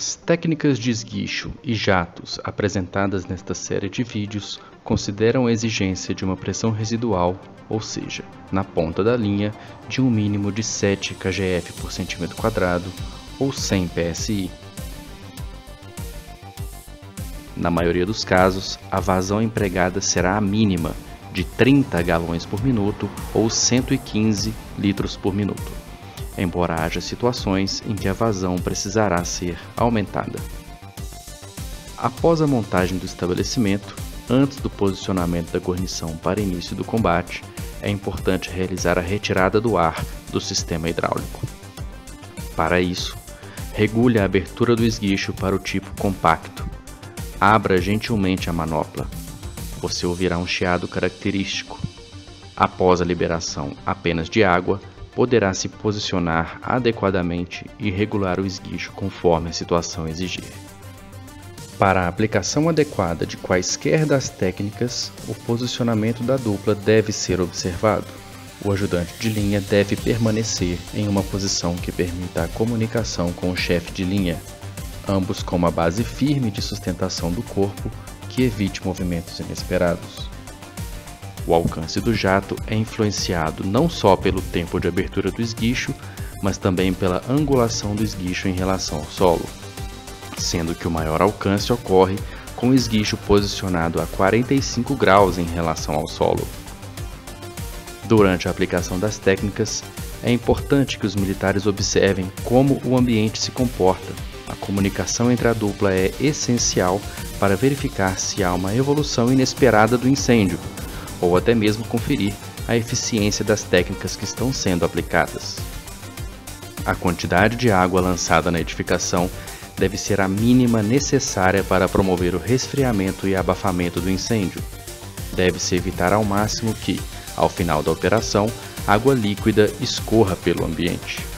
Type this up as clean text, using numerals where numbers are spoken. As técnicas de esguicho e jatos apresentadas nesta série de vídeos consideram a exigência de uma pressão residual, ou seja, na ponta da linha, de um mínimo de 7 kgf por cm² ou 100 psi. Na maioria dos casos, a vazão empregada será a mínima, de 30 galões por minuto ou 115 litros por minuto. Embora haja situações em que a vazão precisará ser aumentada. Após a montagem do estabelecimento, antes do posicionamento da guarnição para início do combate, é importante realizar a retirada do ar do sistema hidráulico. Para isso, regule a abertura do esguicho para o tipo compacto. Abra gentilmente a manopla. Você ouvirá um chiado característico. Após a liberação apenas de água, poderá se posicionar adequadamente e regular o esguicho conforme a situação exigir. Para a aplicação adequada de quaisquer das técnicas, o posicionamento da dupla deve ser observado. O ajudante de linha deve permanecer em uma posição que permita a comunicação com o chefe de linha, ambos com uma base firme de sustentação do corpo que evite movimentos inesperados. O alcance do jato é influenciado não só pelo tempo de abertura do esguicho, mas também pela angulação do esguicho em relação ao solo, sendo que o maior alcance ocorre com o esguicho posicionado a 45 graus em relação ao solo. Durante a aplicação das técnicas, é importante que os militares observem como o ambiente se comporta. A comunicação entre a dupla é essencial para verificar se há uma evolução inesperada do incêndio, ou até mesmo conferir a eficiência das técnicas que estão sendo aplicadas. A quantidade de água lançada na edificação deve ser a mínima necessária para promover o resfriamento e abafamento do incêndio. Deve-se evitar ao máximo que, ao final da operação, água líquida escorra pelo ambiente.